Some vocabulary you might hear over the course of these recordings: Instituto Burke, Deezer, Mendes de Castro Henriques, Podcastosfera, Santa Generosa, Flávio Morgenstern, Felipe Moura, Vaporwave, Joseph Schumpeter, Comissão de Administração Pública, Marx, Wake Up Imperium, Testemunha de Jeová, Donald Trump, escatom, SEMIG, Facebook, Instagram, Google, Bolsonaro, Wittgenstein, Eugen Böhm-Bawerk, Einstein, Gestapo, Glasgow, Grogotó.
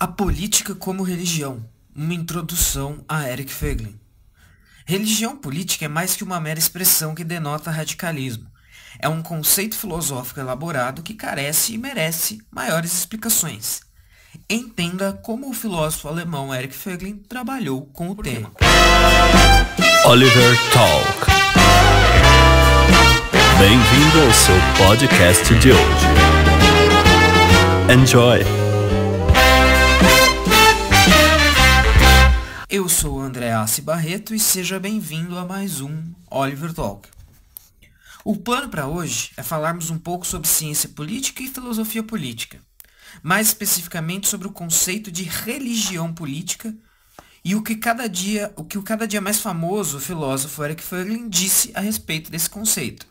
A política como religião, uma introdução a Eric Voegelin. Religião política é mais que uma mera expressão que denota radicalismo. É um conceito filosófico elaborado que carece e merece maiores explicações. Entenda como o filósofo alemão Eric Voegelin trabalhou com o tema. Oliver Talk. Bem-vindo ao seu podcast de hoje. Enjoy! Eu sou André Assi Barreto e seja bem-vindo a mais um Oliver Talk. O plano para hoje é falarmos um pouco sobre ciência política e filosofia política, mais especificamente sobre o conceito de religião política e o que o cada dia mais famoso filósofo Eric Voegelin disse a respeito desse conceito.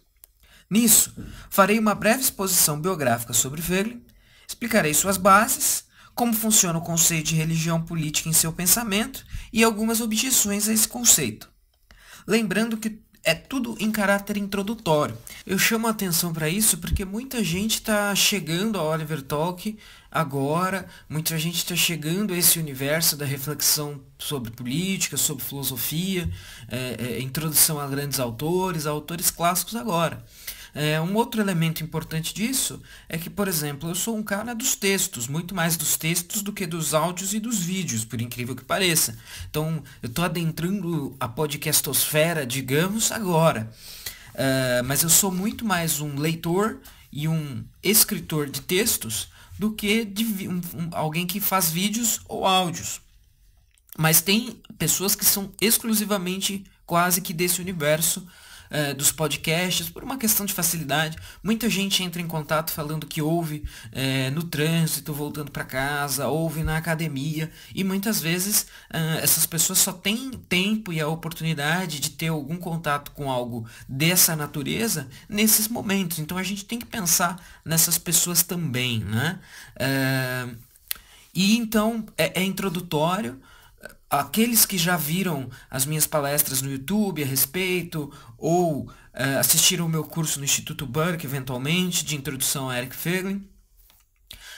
Nisso, farei uma breve exposição biográfica sobre Voegelin, explicarei suas bases, como funciona o conceito de religião política em seu pensamento e algumas objeções a esse conceito. Lembrando que é tudo em caráter introdutório. Eu chamo a atenção para isso porque muita gente está chegando ao Oliver Talk agora, muita gente está chegando a esse universo da reflexão sobre política, sobre filosofia, introdução a grandes autores, a autores clássicos agora. Um outro elemento importante disso é que, por exemplo, eu sou um cara dos textos, muito mais dos textos do que dos áudios e dos vídeos, por incrível que pareça. Então, eu estou adentrando a podcastosfera, digamos, agora. Mas eu sou muito mais um leitor e um escritor de textos do que alguém que faz vídeos ou áudios. Mas tem pessoas que são exclusivamente quase que desse universo, dos podcasts, por uma questão de facilidade. Muita gente entra em contato falando que ouve no trânsito, voltando para casa, ouve na academia, e muitas vezes essas pessoas só têm tempo e a oportunidade de ter algum contato com algo dessa natureza nesses momentos. Então a gente tem que pensar nessas pessoas também, né? E então é introdutório. Aqueles que já viram as minhas palestras no YouTube a respeito, ou assistiram o meu curso no Instituto Burke, eventualmente, de introdução a Eric Voegelin,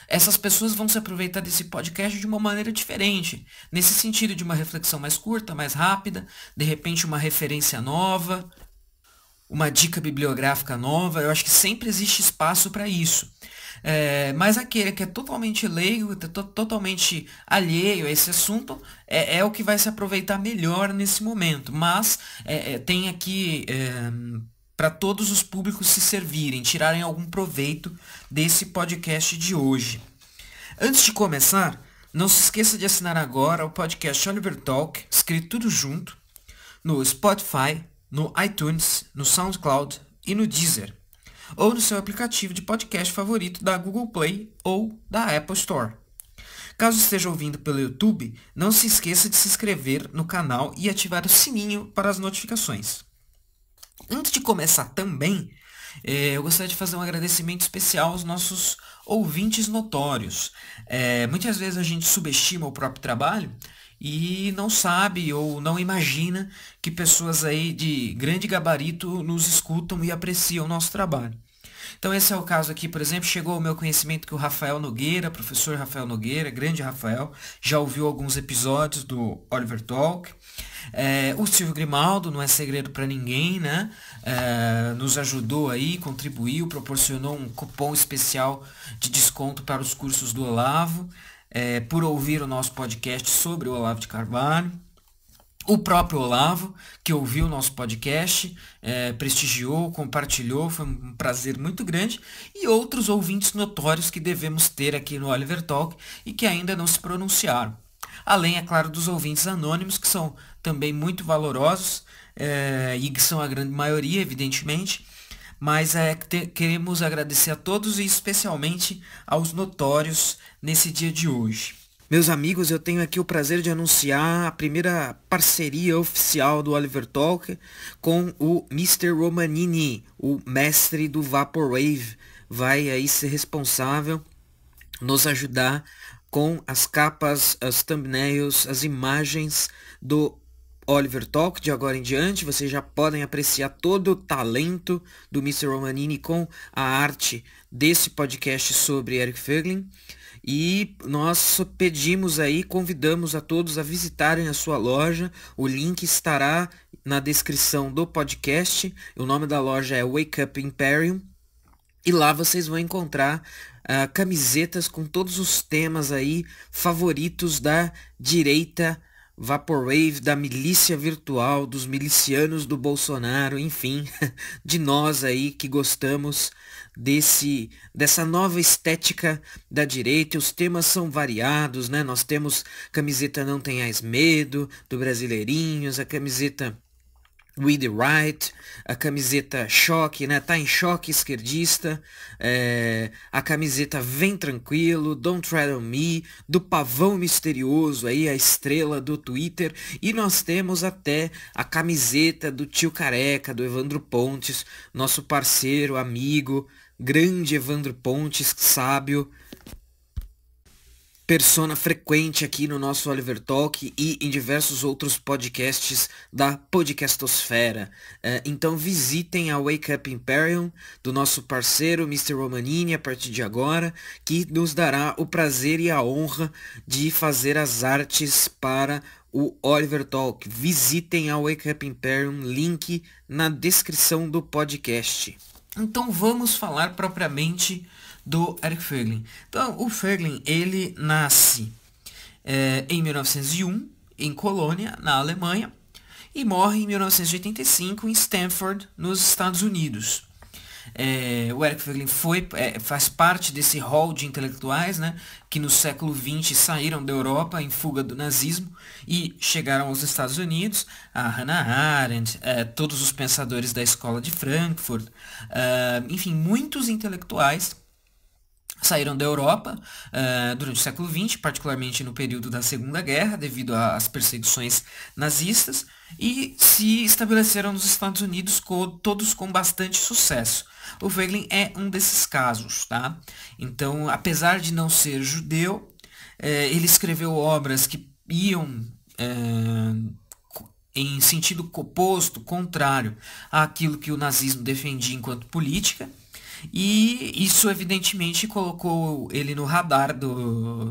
essas pessoas vão se aproveitar desse podcast de uma maneira diferente, nesse sentido de uma reflexão mais curta, mais rápida, de repente uma referência nova, uma dica bibliográfica nova. Eu acho que sempre existe espaço para isso. Mas aquele que é totalmente leigo, totalmente alheio a esse assunto, é o que vai se aproveitar melhor nesse momento. Mas tem aqui para todos os públicos se servirem, tirarem algum proveito desse podcast de hoje. Antes de começar, não se esqueça de assinar agora o podcast Oliver Talk, escrito tudo junto, no Spotify, no iTunes, no SoundCloud e no Deezer, ou no seu aplicativo de podcast favorito da Google Play ou da Apple Store. Caso esteja ouvindo pelo YouTube, não se esqueça de se inscrever no canal e ativar o sininho para as notificações. Antes de começar também, eu gostaria de fazer um agradecimento especial aos nossos ouvintes notórios. Muitas vezes a gente subestima o próprio trabalho e não sabe ou não imagina que pessoas aí de grande gabarito nos escutam e apreciam o nosso trabalho. Então esse é o caso aqui, por exemplo, chegou ao meu conhecimento que o Rafael Nogueira, professor Rafael Nogueira, grande Rafael, já ouviu alguns episódios do Oliver Talk. O Silvio Grimaldo, não é segredo para ninguém, né? Nos ajudou aí, contribuiu, proporcionou um cupom especial de desconto para os cursos do Olavo. Por ouvir o nosso podcast sobre o Olavo de Carvalho. O próprio Olavo, que ouviu o nosso podcast, prestigiou, compartilhou, foi um prazer muito grande. E outros ouvintes notórios que devemos ter aqui no Oliver Talk e que ainda não se pronunciaram. Além, é claro, dos ouvintes anônimos, que são também muito valorosos, e que são a grande maioria, evidentemente. Mas queremos agradecer a todos e especialmente aos notórios nesse dia de hoje. Meus amigos, eu tenho aqui o prazer de anunciar a primeira parceria oficial do Oliver Talk com o Mr. Romanini, o mestre do Vaporwave. Vai aí ser responsável, nos ajudar com as capas, as thumbnails, as imagens do Oliver Talk de agora em diante. Vocês já podem apreciar todo o talento do Mr. Romanini com a arte desse podcast sobre Eric Voegelin. E nós pedimos aí, convidamos a todos a visitarem a sua loja. O link estará na descrição do podcast. O nome da loja é Wake Up Imperium. E lá vocês vão encontrar camisetas com todos os temas aí favoritos da direita Vaporwave, da milícia virtual, dos milicianos do Bolsonaro, enfim, de nós aí que gostamos dessa nova estética da direita. Os temas são variados, né? Nós temos camiseta Não Tenhais Medo, do Brasileirinhos, a camiseta We the Right, a camiseta Choque, né? Tá em choque esquerdista, a camiseta Vem Tranquilo, Don't Tread on Me, do Pavão Misterioso, aí, a estrela do Twitter. E nós temos até a camiseta do Tio Careca, do Evandro Pontes, nosso parceiro, amigo, grande Evandro Pontes, sábio, persona frequente aqui no nosso Oliver Talk e em diversos outros podcasts da Podcastosfera. Então visitem a Wake Up Imperium do nosso parceiro Mr. Romanini a partir de agora, que nos dará o prazer e a honra de fazer as artes para o Oliver Talk. Visitem a Wake Up Imperium, link na descrição do podcast. Então vamos falar propriamente do Eric Voegelin. Então, o Voegelin, ele nasce em 1901, em Colônia, na Alemanha, e morre em 1985, em Stanford, nos Estados Unidos. O Eric Voegelin faz parte desse hall de intelectuais, né, que no século XX saíram da Europa em fuga do nazismo e chegaram aos Estados Unidos. A Hannah Arendt, todos os pensadores da escola de Frankfurt, enfim, muitos intelectuais saíram da Europa durante o século XX, particularmente no período da Segunda Guerra, devido às perseguições nazistas, e se estabeleceram nos Estados Unidos, todos com bastante sucesso. O Voegelin é um desses casos, tá? Então, apesar de não ser judeu, ele escreveu obras que iam em sentido oposto, contrário àquilo que o nazismo defendia enquanto política. E isso evidentemente colocou ele no radar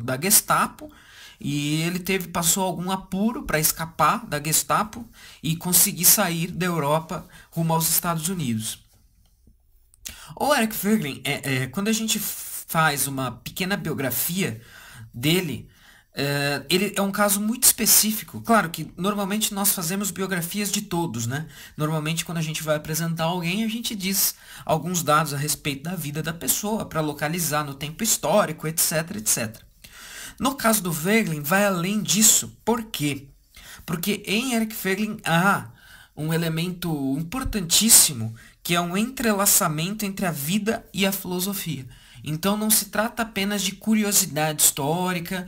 da Gestapo, e ele passou algum apuro para escapar da Gestapo e conseguir sair da Europa rumo aos Estados Unidos. O Eric Voegelin, quando a gente faz uma pequena biografia dele, ele é um caso muito específico. Claro que normalmente nós fazemos biografias de todos, né? Normalmente quando a gente vai apresentar alguém, a gente diz alguns dados a respeito da vida da pessoa, para localizar no tempo histórico, etc, etc. No caso do Voegelin, vai além disso. Por quê? Porque em Eric Voegelin há um elemento importantíssimo, que é um entrelaçamento entre a vida e a filosofia. Então não se trata apenas de curiosidade histórica,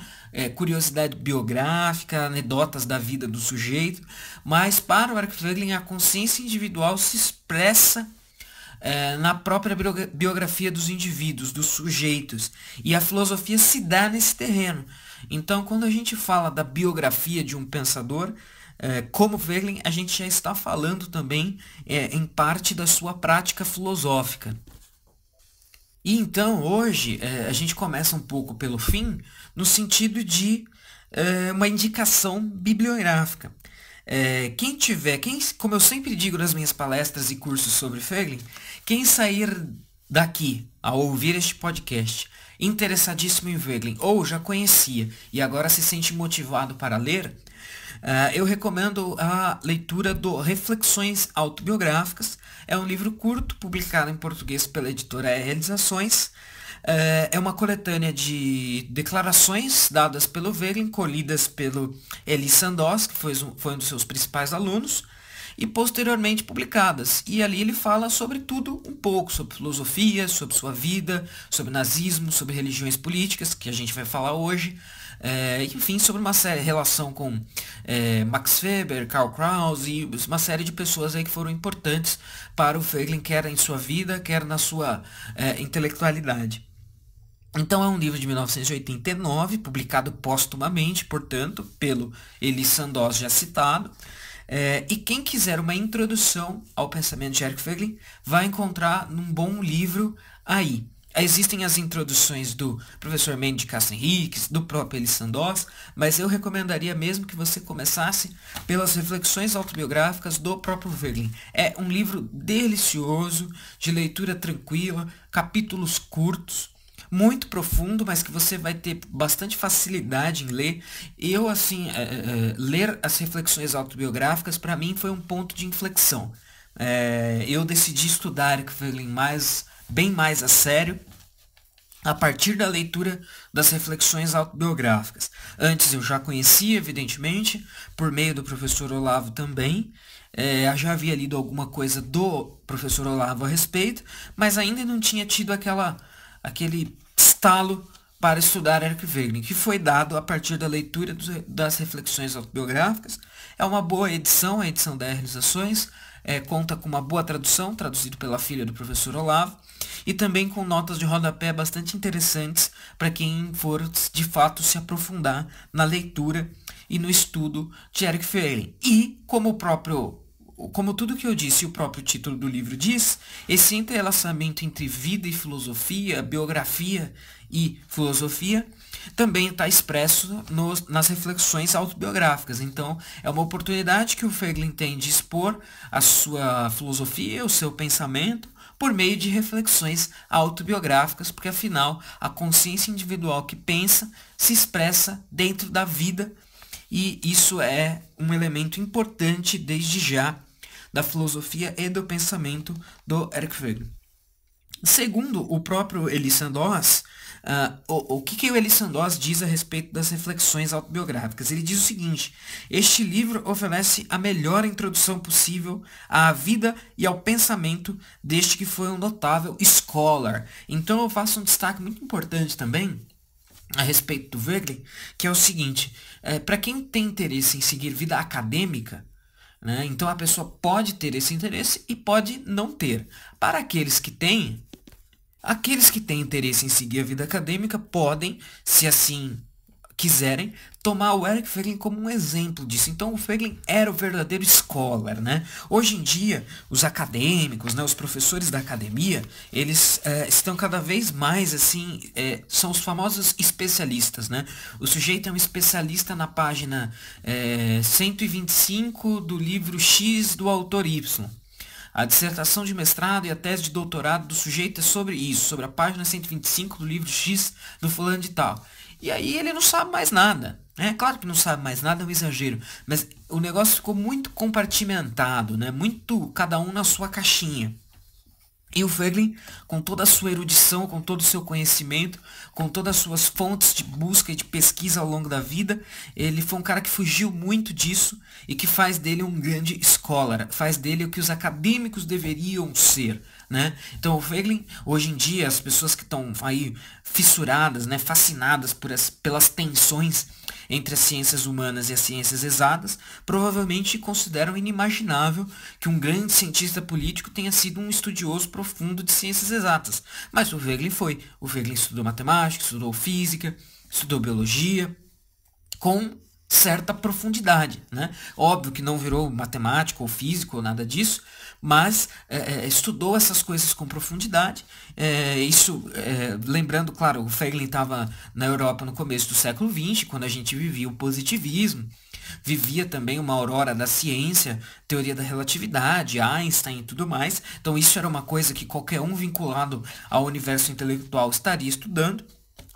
curiosidade biográfica, anedotas da vida do sujeito, mas para o Eric Voegelin a consciência individual se expressa na própria biografia dos indivíduos, dos sujeitos, e a filosofia se dá nesse terreno. Então quando a gente fala da biografia de um pensador, como Voegelin, a gente já está falando também em parte da sua prática filosófica. E então hoje a gente começa um pouco pelo fim, no sentido de uma indicação bibliográfica. Como eu sempre digo nas minhas palestras e cursos sobre Voegelin, quem sair daqui a ouvir este podcast interessadíssimo em Voegelin, ou já conhecia e agora se sente motivado para ler, eu recomendo a leitura do Reflexões Autobiográficas. É um livro curto, publicado em português pela editora Realizações. É uma coletânea de declarações dadas pelo Voegelin, colhidas pelo Ellis Sandoz, que foi um dos seus principais alunos, e posteriormente publicadas. E ali ele fala sobre tudo um pouco, sobre filosofia, sobre sua vida, sobre nazismo, sobre religiões políticas, que a gente vai falar hoje. Enfim, sobre uma série, relação com Max Weber, Karl Kraus e uma série de pessoas aí que foram importantes para o Voegelin, quer em sua vida, quer na sua intelectualidade. Então é um livro de 1989, publicado póstumamente, portanto, pelo Ellis Sandoz, já citado. E quem quiser uma introdução ao pensamento de Eric Voegelin vai encontrar num bom livro aí. Existem as introduções do professor Mendes de Castro Henriques, do próprio Ellis Sandoz, mas eu recomendaria mesmo que você começasse pelas reflexões autobiográficas do próprio Voegelin. É um livro delicioso, de leitura tranquila, capítulos curtos, muito profundo, mas que você vai ter bastante facilidade em ler. Eu, assim, ler as reflexões autobiográficas, para mim, foi um ponto de inflexão. Eu decidi estudar o Voegelin bem mais a sério a partir da leitura das reflexões autobiográficas. Antes eu já conhecia, evidentemente, por meio do professor Olavo também. Já havia lido alguma coisa do professor Olavo a respeito, mas ainda não tinha tido aquele estalo para estudar Eric Voegelin, que foi dado a partir da leitura das reflexões autobiográficas. É uma boa edição, a edição da Realizações, conta com uma boa tradução, traduzido pela filha do professor Olavo, e também com notas de rodapé bastante interessantes para quem for de fato se aprofundar na leitura e no estudo de Eric Voegelin. E, como tudo que eu disse, o próprio título do livro diz, esse entrelaçamento entre vida e filosofia, biografia e filosofia, também está expresso nas reflexões autobiográficas. Então, é uma oportunidade que o Voegelin tem de expor a sua filosofia, o seu pensamento, por meio de reflexões autobiográficas, porque, afinal, a consciência individual que pensa se expressa dentro da vida, e isso é um elemento importante desde já da filosofia e do pensamento do Eric Voegelin. Segundo o próprio Ellis Sandoz, o que o Ellis Sandoz diz a respeito das reflexões autobiográficas? Ele diz o seguinte: este livro oferece a melhor introdução possível à vida e ao pensamento deste que foi um notável scholar. Então eu faço um destaque muito importante também a respeito do Voegelin, que é o seguinte, para quem tem interesse em seguir vida acadêmica, né, então a pessoa pode ter esse interesse e pode não ter. Para aqueles que têm interesse em seguir a vida acadêmica podem, se assim quiserem, tomar o Eric Voegelin como um exemplo disso. Então o Voegelin era o verdadeiro scholar, né? Hoje em dia, os acadêmicos, né, os professores da academia, eles estão cada vez mais assim, são os famosos especialistas, né? O sujeito é um especialista na página 125 do livro X do autor Y. A dissertação de mestrado e a tese de doutorado do sujeito é sobre isso, sobre a página 125 do livro X do fulano de tal. E aí ele não sabe mais nada. É claro que não sabe mais nada, é um exagero. Mas o negócio ficou muito compartimentado, né? Muito cada um na sua caixinha. E o Voegelin, com toda a sua erudição, com todo o seu conhecimento, com todas as suas fontes de busca e de pesquisa ao longo da vida, ele foi um cara que fugiu muito disso e que faz dele um grande scholar, faz dele o que os acadêmicos deveriam ser, né? Então o Voegelin, hoje em dia, as pessoas que estão aí fissuradas, né, fascinadas pelas tensões entre as ciências humanas e as ciências exatas, provavelmente consideram inimaginável que um grande cientista político tenha sido um estudioso profundo de ciências exatas. Mas o Voegelin foi. O Voegelin estudou matemática, estudou física, estudou biologia, com certa profundidade, né? Óbvio que não virou matemático ou físico ou nada disso, mas estudou essas coisas com profundidade. Lembrando, claro, o Voegelin estava na Europa no começo do século XX, quando a gente vivia o positivismo, vivia também uma aurora da ciência, teoria da relatividade, Einstein e tudo mais. Então isso era uma coisa que qualquer um vinculado ao universo intelectual estaria estudando,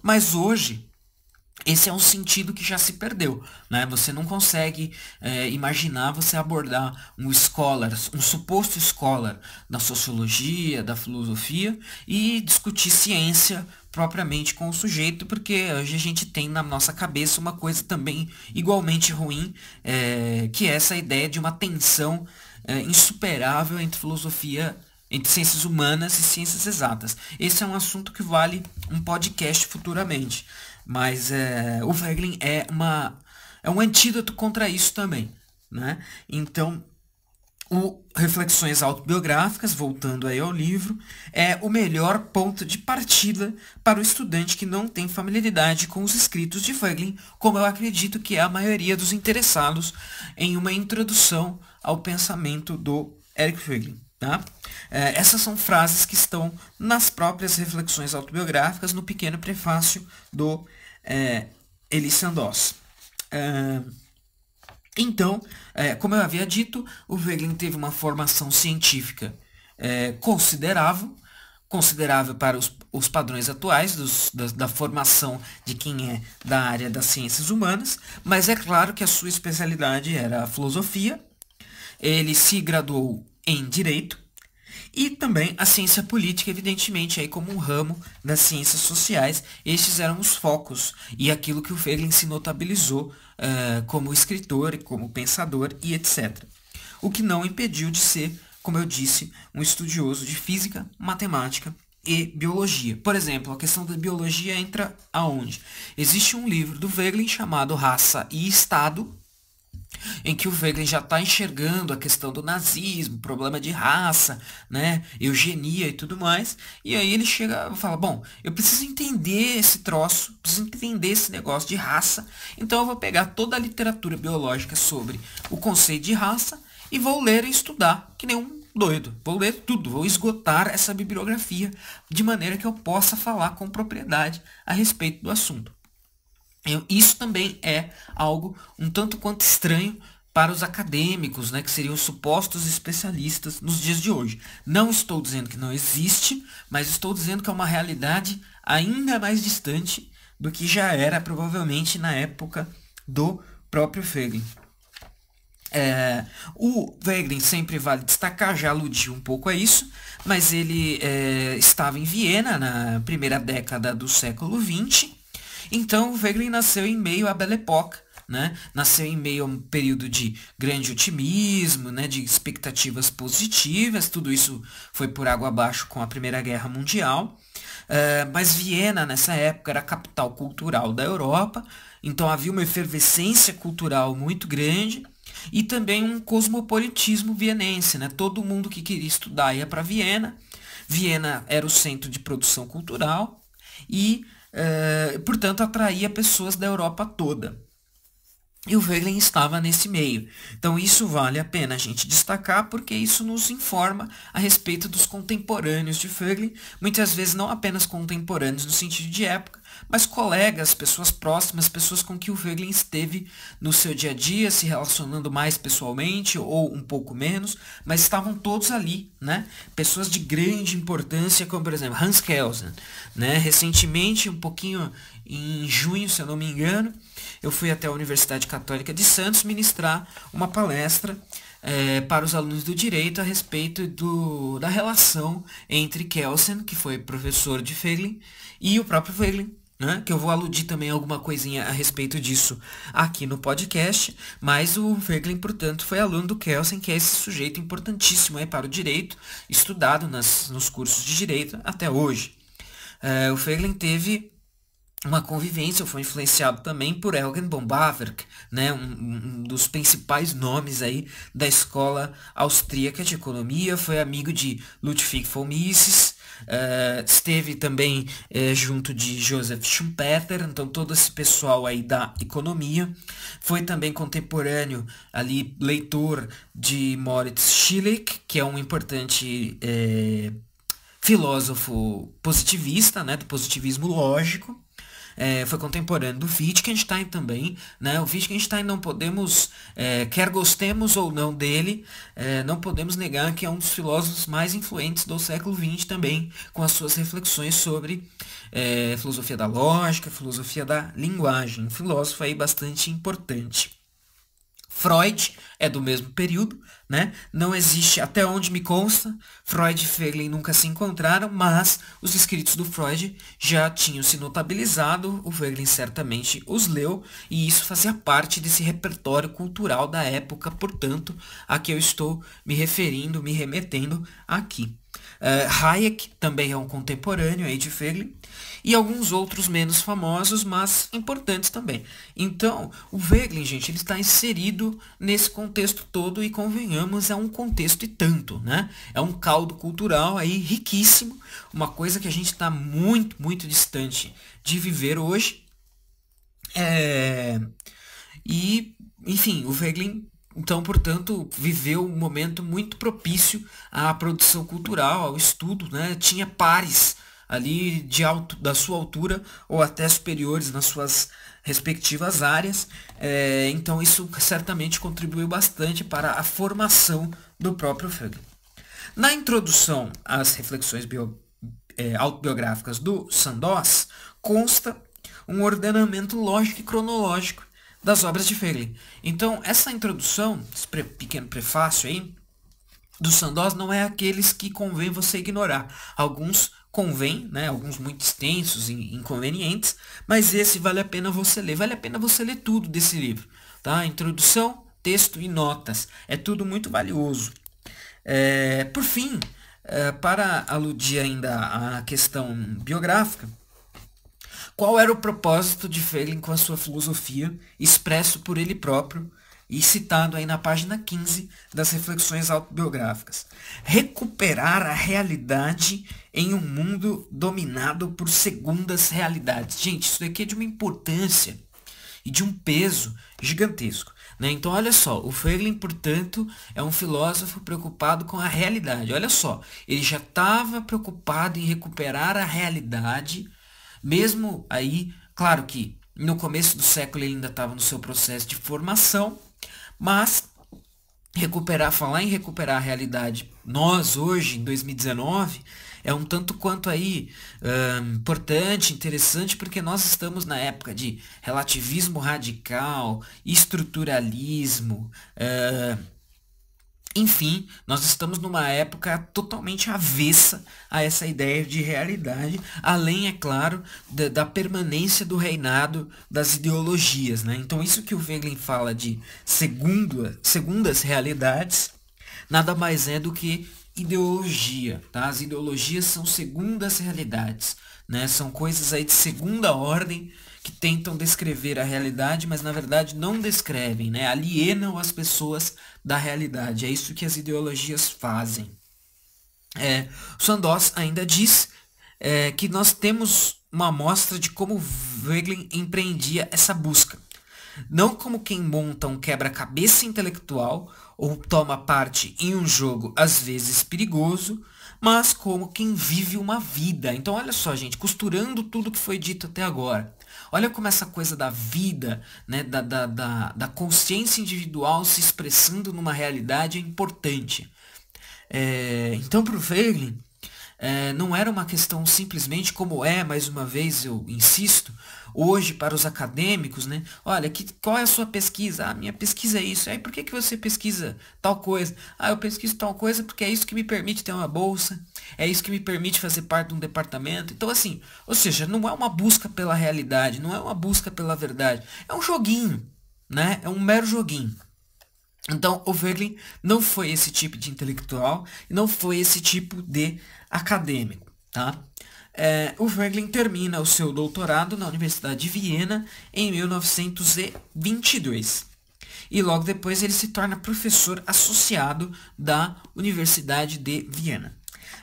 mas hoje esse é um sentido que já se perdeu, né? Você não consegue imaginar você abordar um scholar, um suposto scholar da sociologia, da filosofia, e discutir ciência propriamente com o sujeito, porque hoje a gente tem na nossa cabeça uma coisa também igualmente ruim, que é essa ideia de uma tensão insuperável entre filosofia, entre ciências humanas e ciências exatas. Esse é um assunto que vale um podcast futuramente. Mas o Voegelin é um antídoto contra isso também, né? Então, o Reflexões Autobiográficas, voltando aí ao livro, é o melhor ponto de partida para o estudante que não tem familiaridade com os escritos de Voegelin, como eu acredito que é a maioria dos interessados em uma introdução ao pensamento do Eric Voegelin. Tá? Essas são frases que estão nas próprias reflexões autobiográficas, no pequeno prefácio do Ellis Sandoz. Então, como eu havia dito, o Voegelin teve uma formação científica considerável para os padrões atuais da formação de quem é da área das ciências humanas, mas é claro que a sua especialidade era a filosofia. Ele se graduou em direito e também a ciência política, evidentemente, aí como um ramo das ciências sociais. Estes eram os focos e aquilo que o Voegelin se notabilizou como escritor, como pensador e etc. O que não impediu de ser, como eu disse, um estudioso de física, matemática e biologia. Por exemplo, a questão da biologia entra aonde? Existe um livro do Voegelin chamado Raça e Estado, em que o Voegelin já está enxergando a questão do nazismo, problema de raça, né, eugenia e tudo mais. E aí ele chega e fala, bom, eu preciso entender esse troço, preciso entender esse negócio de raça, então eu vou pegar toda a literatura biológica sobre o conceito de raça e vou ler e estudar, que nem um doido. Vou ler tudo, vou esgotar essa bibliografia de maneira que eu possa falar com propriedade a respeito do assunto. Isso também é algo um tanto quanto estranho para os acadêmicos, né, que seriam supostos especialistas nos dias de hoje. Não estou dizendo que não existe, mas estou dizendo que é uma realidade ainda mais distante do que já era provavelmente na época do próprio Voegelin. O Voegelin, sempre vale destacar, já aludiu um pouco a isso, mas ele estava em Viena na primeira década do século XX. Então, o Voegelin nasceu em meio à Belle Époque, né? Nasceu em meio a um período de grande otimismo, né? De expectativas positivas. Tudo isso foi por água abaixo com a Primeira Guerra Mundial. Mas Viena, nessa época, era a capital cultural da Europa. Então, havia uma efervescência cultural muito grande e também um cosmopolitismo vienense, né? Todo mundo que queria estudar ia para Viena. Viena era o centro de produção cultural e... portanto, atraía pessoas da Europa toda. E o Voegelin estava nesse meio. Então, isso vale a pena a gente destacar, porque isso nos informa a respeito dos contemporâneos de Voegelin. Muitas vezes, não apenas contemporâneos no sentido de época, mas colegas, pessoas próximas, pessoas com que o Voegelin esteve no seu dia a dia, se relacionando mais pessoalmente ou um pouco menos, mas estavam todos ali, né? Pessoas de grande importância, como, por exemplo, Hans Kelsen, né? Recentemente, um pouquinho em junho, se eu não me engano, eu fui até a Universidade Católica de Santos ministrar uma palestra para os alunos do direito a respeito da relação entre Kelsen, que foi professor de Voegelin, e o próprio Voegelin, né? Que eu vou aludir também alguma coisinha a respeito disso aqui no podcast, mas o Voegelin, portanto, foi aluno do Kelsen, que é esse sujeito importantíssimo para o direito, estudado nos cursos de direito até hoje. O Voegelin teve uma convivência, foi influenciado também por Eugen Böhm-Bawerk, né, um dos principais nomes aí da escola austríaca de economia, foi amigo de Ludwig von Mises, esteve também junto de Joseph Schumpeter, então todo esse pessoal aí da economia, foi também contemporâneo, ali leitor de Moritz Schlick, que é um importante filósofo positivista, né, do positivismo lógico. Foi contemporâneo do Wittgenstein também, né? O Wittgenstein não podemos, quer gostemos ou não dele, não podemos negar que é um dos filósofos mais influentes do século XX também, com as suas reflexões sobre filosofia da lógica, filosofia da linguagem. Um filósofo aí bastante importante. Freud é do mesmo período, né? Não existe, até onde me consta, Freud e Voegelin nunca se encontraram, mas os escritos do Freud já tinham se notabilizado, o Voegelin certamente os leu, e isso fazia parte desse repertório cultural da época, portanto, a que eu estou me referindo, me remetendo aqui. Hayek também é um contemporâneo aí de Voegelin, e alguns outros menos famosos, mas importantes também. Então, o Voegelin, gente, ele está inserido nesse contexto todo e, convenhamos, é um contexto e tanto, né? É um caldo cultural aí riquíssimo, uma coisa que a gente está muito, muito distante de viver hoje. Enfim, o Voegelin Então, portanto, viveu um momento muito propício à produção cultural, ao estudo, né? Tinha pares ali da sua altura ou até superiores nas suas respectivas áreas, então isso certamente contribuiu bastante para a formação do próprio Voegelin. Na introdução às reflexões autobiográficas do Sandoz, consta um ordenamento lógico e cronológico das obras de Voegelin. Então, essa introdução, esse pequeno prefácio aí, do Sandoz não é aqueles que convém você ignorar. Alguns convém, né? Alguns muito extensos e inconvenientes, mas esse vale a pena você ler. Vale a pena você ler tudo desse livro, tá? Introdução, texto e notas. É tudo muito valioso. Por fim, para aludir ainda à questão biográfica, qual era o propósito de Voegelin com a sua filosofia, expresso por ele próprio e citado aí na página 15 das reflexões autobiográficas? Recuperar a realidade em um mundo dominado por segundas realidades. Gente, isso daqui é de uma importância e de um peso gigantesco, né? Então, olha só, o Voegelin, portanto, é um filósofo preocupado com a realidade. Olha só, ele já estava preocupado em recuperar a realidade, mesmo aí, claro que no começo do século ele ainda estava no seu processo de formação, mas falar em recuperar a realidade, nós hoje, em 2019, é um tanto quanto aí importante, interessante, porque nós estamos na época de relativismo radical, estruturalismo, enfim, nós estamos numa época totalmente avessa a essa ideia de realidade, além, é claro, da permanência do reinado das ideologias, né? Então, isso que o Voegelin fala de segundas realidades, nada mais é do que ideologia, tá? As ideologias são segundas realidades, né? São coisas aí de segunda ordem que tentam descrever a realidade, mas na verdade não descrevem, né? Alienam as pessoas da realidade. É isso que as ideologias fazem. Sandoz ainda diz que nós temos uma amostra de como Voegelin empreendia essa busca. Não como quem monta um quebra-cabeça intelectual ou toma parte em um jogo às vezes perigoso, mas como quem vive uma vida. Então, olha só, gente, costurando tudo que foi dito até agora. Olha como essa coisa da vida, né, da consciência individual se expressando numa realidade é importante. Então, para o Voegelin, não era uma questão simplesmente como mais uma vez eu insisto, hoje para os acadêmicos, né? Olha, qual é a sua pesquisa? Ah, minha pesquisa é isso. Aí por que você pesquisa tal coisa? Ah, eu pesquiso tal coisa porque é isso que me permite ter uma bolsa, é isso que me permite fazer parte de um departamento. Então, assim, ou seja, não é uma busca pela realidade, não é uma busca pela verdade. É um joguinho, né? É um mero joguinho. Então, o Voegelin não foi esse tipo de intelectual, não foi esse tipo de acadêmico, tá? O Voegelin termina o seu doutorado na Universidade de Viena em 1922 e logo depois ele se torna professor associado da Universidade de Viena.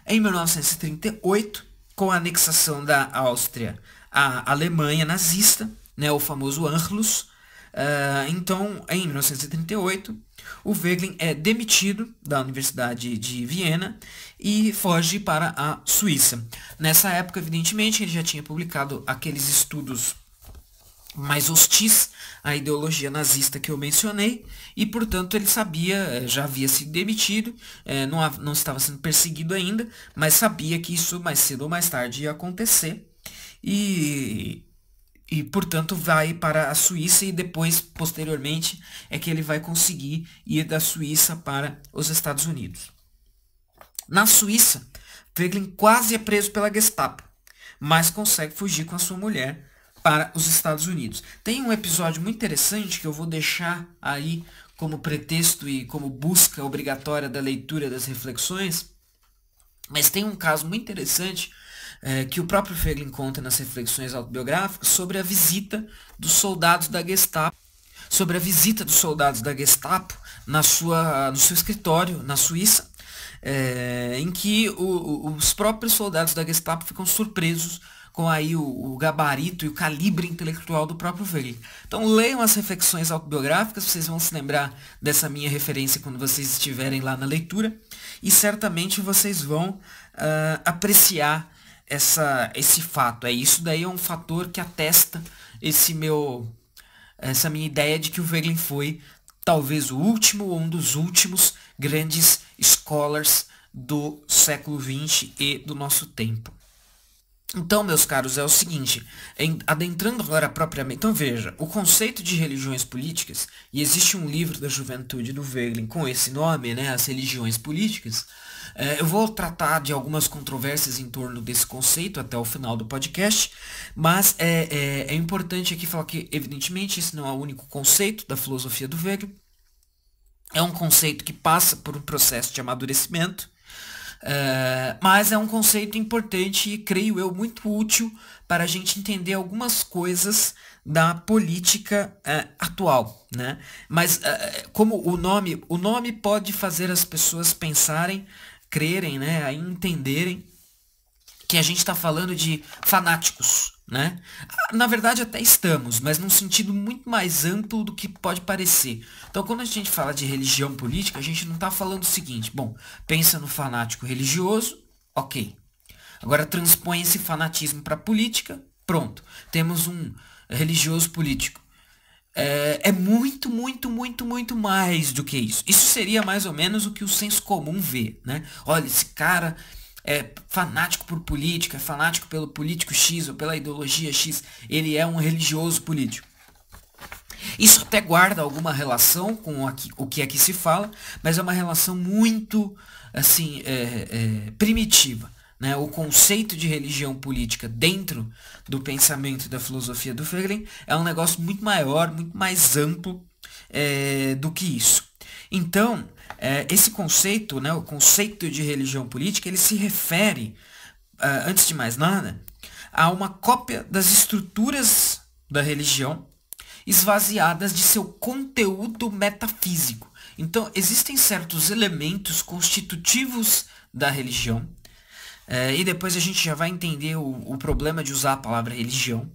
Em 1938, com a anexação da Áustria à Alemanha nazista, né, o famoso Anschluss, então em 1938 o Voegelin é demitido da Universidade de Viena e foge para a Suíça. Nessa época, evidentemente, ele já tinha publicado aqueles estudos mais hostis à ideologia nazista que eu mencionei e, portanto, ele sabia, já havia sido demitido, não estava sendo perseguido ainda, mas sabia que isso mais cedo ou mais tarde ia acontecer e portanto, vai para a Suíça e depois, posteriormente, é que ele vai conseguir ir da Suíça para os Estados Unidos. Na Suíça, Voegelin quase é preso pela Gestapo, mas consegue fugir com a sua mulher para os Estados Unidos. Tem um episódio muito interessante que eu vou deixar aí como pretexto e como busca obrigatória da leitura das reflexões, mas tem um caso muito interessante que o próprio Voegelin conta nas reflexões autobiográficas sobre a visita dos soldados da Gestapo, na no seu escritório na Suíça, em que os próprios soldados da Gestapo ficam surpresos com aí o gabarito e o calibre intelectual do próprio Voegelin. Então leiam as reflexões autobiográficas, vocês vão se lembrar dessa minha referência quando vocês estiverem lá na leitura, e certamente vocês vão apreciar esse fato. Isso daí é um fator que atesta essa minha ideia de que o Voegelin foi talvez o último ou um dos últimos grandes scholars do século XX e do nosso tempo. Então, meus caros, é o seguinte, adentrando agora propriamente, então veja, o conceito de religiões políticas, e existe um livro da juventude do Voegelin com esse nome, né, As Religiões Políticas, eu vou tratar de algumas controvérsias em torno desse conceito até o final do podcast, mas é importante aqui falar que, evidentemente, esse não é o único conceito da filosofia do Voegelin, é um conceito que passa por um processo de amadurecimento, mas é um conceito importante e, creio eu, muito útil para a gente entender algumas coisas da política atual, né? Mas como o nome pode fazer as pessoas pensarem, crerem, né, aí entenderem que a gente está falando de fanáticos, né? Na verdade até estamos, mas num sentido muito mais amplo do que pode parecer. Então quando a gente fala de religião política, a gente não está falando o seguinte, bom, pensa no fanático religioso, ok. Agora transpõe esse fanatismo para a política, pronto. Temos um religioso político. É muito, muito, muito, muito mais do que isso. Isso seria mais ou menos o que o senso comum vê, né? Olha, esse cara é fanático por política, é fanático pelo político X ou pela ideologia X, ele é um religioso político. Isso até guarda alguma relação com o que aqui se fala, mas é uma relação muito assim, primitiva, né? O conceito de religião política dentro do pensamento da filosofia do Voegelin é um negócio muito maior, muito mais amplo do que isso. Então, esse conceito, né, o conceito de religião política, ele se refere, antes de mais nada, a uma cópia das estruturas da religião esvaziadas de seu conteúdo metafísico. Então, existem certos elementos constitutivos da religião, e depois a gente já vai entender o problema de usar a palavra religião.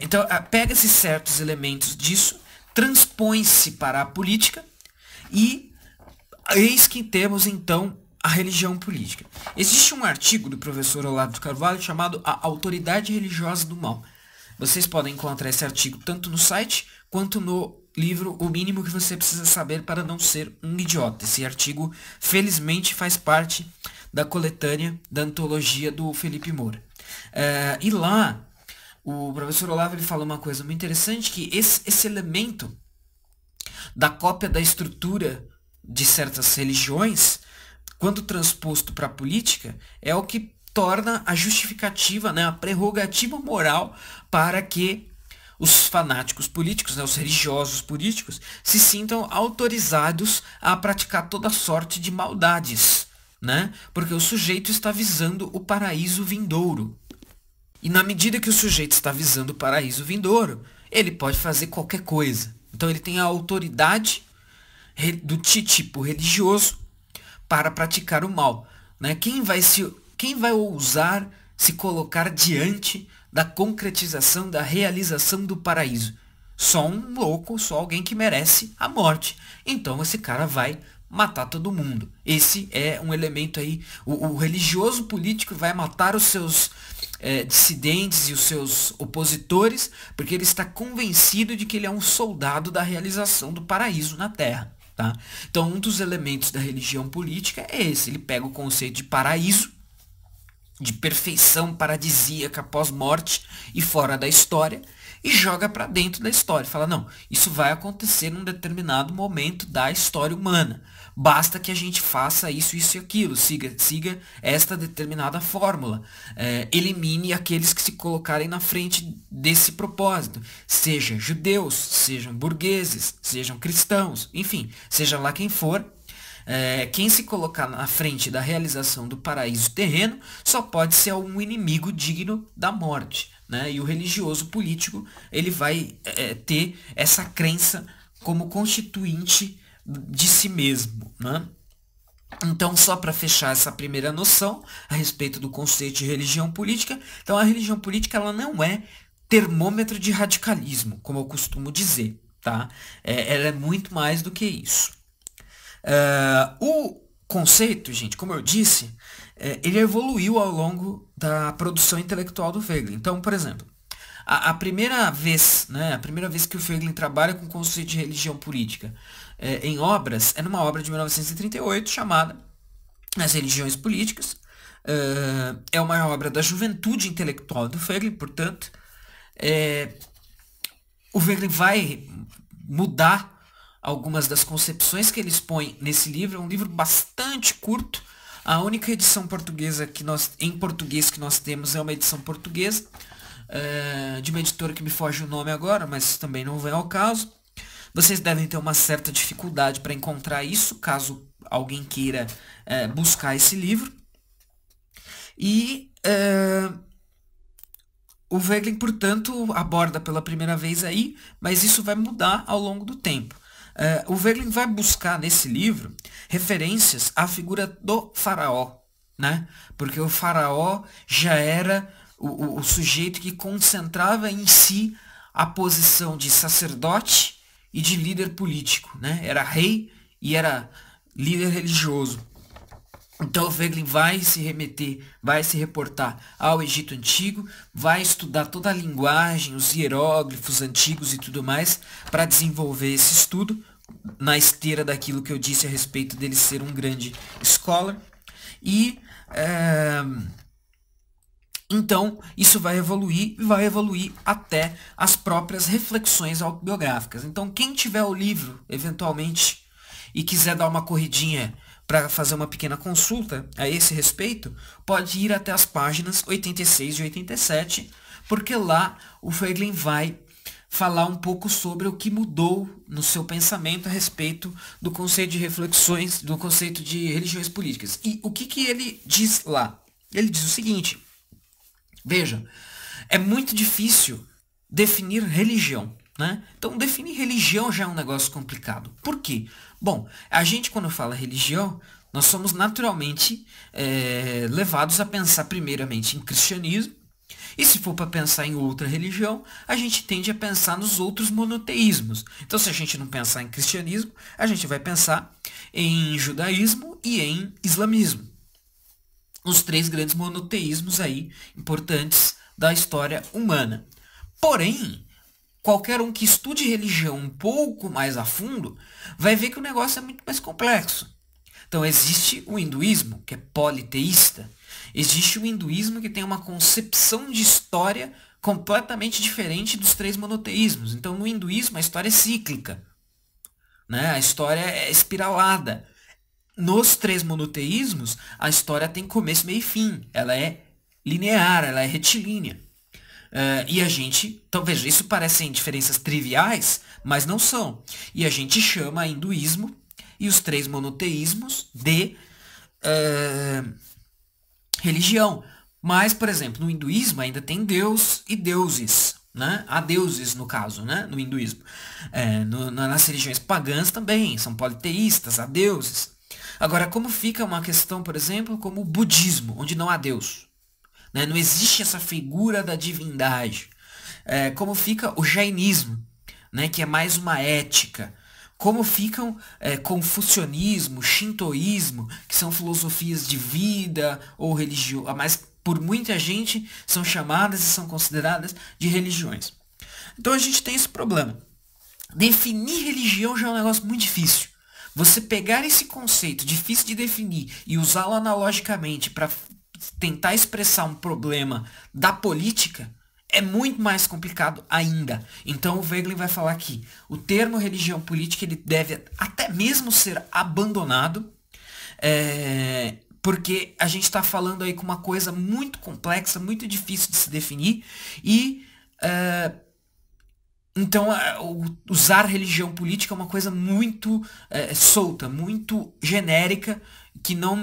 Então, pega-se certos elementos disso, transpõe-se para a política e eis que temos então a religião política. Existe um artigo do professor Olavo de Carvalho chamado A Autoridade Religiosa do Mal. Vocês podem encontrar esse artigo tanto no site quanto no livro O Mínimo que Você Precisa Saber para Não Ser um Idiota. Esse artigo felizmente faz parte da coletânea da antologia do Felipe Moura. E lá o professor Olavo ele falou uma coisa muito interessante, que esse elemento da cópia da estrutura de certas religiões, quando transposto para a política, é o que torna a justificativa, né, a prerrogativa moral para que os fanáticos políticos, né, os religiosos políticos, se sintam autorizados a praticar toda sorte de maldades, né, porque o sujeito está visando o paraíso vindouro. E na medida que o sujeito está visando o paraíso vindouro, ele pode fazer qualquer coisa. Então ele tem a autoridade do tipo religioso para praticar o mal, né? Quem vai ousar se colocar diante da concretização, da realização do paraíso? Só um louco, só alguém que merece a morte. Então esse cara vai matar todo mundo. Esse é um elemento aí. O religioso político vai matar os seus dissidentes e os seus opositores, porque ele está convencido de que ele é um soldado da realização do paraíso na Terra, tá? Então um dos elementos da religião política é esse. Ele pega o conceito de paraíso, de perfeição paradisíaca pós-morte e fora da história, e joga para dentro da história. Fala, não, isso vai acontecer num determinado momento da história humana. Basta que a gente faça isso, isso e aquilo. Siga esta determinada fórmula. Elimine aqueles que se colocarem na frente desse propósito. Sejam judeus, sejam burgueses, sejam cristãos. Enfim, seja lá quem for. Quem se colocar na frente da realização do paraíso terreno só pode ser um inimigo digno da morte, né? E o religioso político ele vai ter essa crença como constituinte de si mesmo, né? Então, só para fechar essa primeira noção a respeito do conceito de religião política, então a religião política ela não é termômetro de radicalismo, como eu costumo dizer, tá? Ela é muito mais do que isso. O conceito, gente, como eu disse, ele evoluiu ao longo da produção intelectual do Voegelin. Então, por exemplo, a primeira vez que o Voegelin trabalha com o conceito de religião política em obras, é numa obra de 1938 chamada As Religiões Políticas. É uma obra da juventude intelectual do Voegelin, portanto, o Voegelin vai mudar algumas das concepções que ele expõe nesse livro. É um livro bastante curto. A única edição portuguesa que nós, temos é uma edição portuguesa, de uma editora que me foge o nome agora, mas também não vem ao caso. Vocês devem ter uma certa dificuldade para encontrar isso, caso alguém queira buscar esse livro. E o Voegelin, portanto, aborda pela primeira vez aí, mas isso vai mudar ao longo do tempo. O Voegelin vai buscar nesse livro referências à figura do faraó, né? Porque o faraó já era o sujeito que concentrava em si a posição de sacerdote e de líder político, né? Era rei e era líder religioso. Então o Voegelin vai se remeter, vai se reportar ao Egito Antigo, vai estudar toda a linguagem, os hieróglifos antigos e tudo mais, para desenvolver esse estudo, na esteira daquilo que eu disse a respeito dele ser um grande scholar. E então, isso vai evoluir, e vai evoluir até as próprias reflexões autobiográficas. Então, quem tiver o livro, eventualmente, e quiser dar uma corridinha para fazer uma pequena consulta a esse respeito, pode ir até as páginas 86 e 87, porque lá o Voegelin vai falar um pouco sobre o que mudou no seu pensamento a respeito do conceito de reflexões, do conceito de religiões políticas. E o que que ele diz lá? Ele diz o seguinte... Veja, é muito difícil definir religião, né? Então, definir religião já é um negócio complicado. Por quê? Bom, a gente, quando fala religião, nós somos naturalmente levados a pensar primeiramente em cristianismo. E se for para pensar em outra religião, a gente tende a pensar nos outros monoteísmos. Então, se a gente não pensar em cristianismo, a gente vai pensar em judaísmo e em islamismo. Os três grandes monoteísmos aí importantes da história humana. Porém, qualquer um que estude religião um pouco mais a fundo vai ver que o negócio é muito mais complexo. Então existe o hinduísmo, que é politeísta. Existe o hinduísmo, que tem uma concepção de história completamente diferente dos três monoteísmos. Então no hinduísmo a história é cíclica, né? A história é espiralada. Nos três monoteísmos, a história tem começo, meio e fim. Ela é linear, ela é retilínea. E a gente... Então, veja, isso parecem diferenças triviais, mas não são. E a gente chama hinduísmo e os três monoteísmos de religião. Mas, por exemplo, no hinduísmo ainda tem Deus e deuses, né? Há deuses, no caso, né? No hinduísmo. Nas religiões pagãs também, são politeístas, há deuses. Agora, como fica uma questão, por exemplo, como o budismo, onde não há Deus, né? Não existe essa figura da divindade. Como fica o jainismo, né? Que é mais uma ética. Como ficam confucionismo, shintoísmo, que são filosofias de vida ou religião, mas por muita gente são chamadas e são consideradas de religiões. Então a gente tem esse problema. Definir religião já é um negócio muito difícil. Você pegar esse conceito difícil de definir e usá-lo analogicamente para tentar expressar um problema da política é muito mais complicado ainda. Então o Voegelin vai falar que o termo religião política ele deve até mesmo ser abandonado, porque a gente está falando aí com uma coisa muito complexa, muito difícil de se definir, e... Então, usar religião política é uma coisa muito solta, muito genérica, que não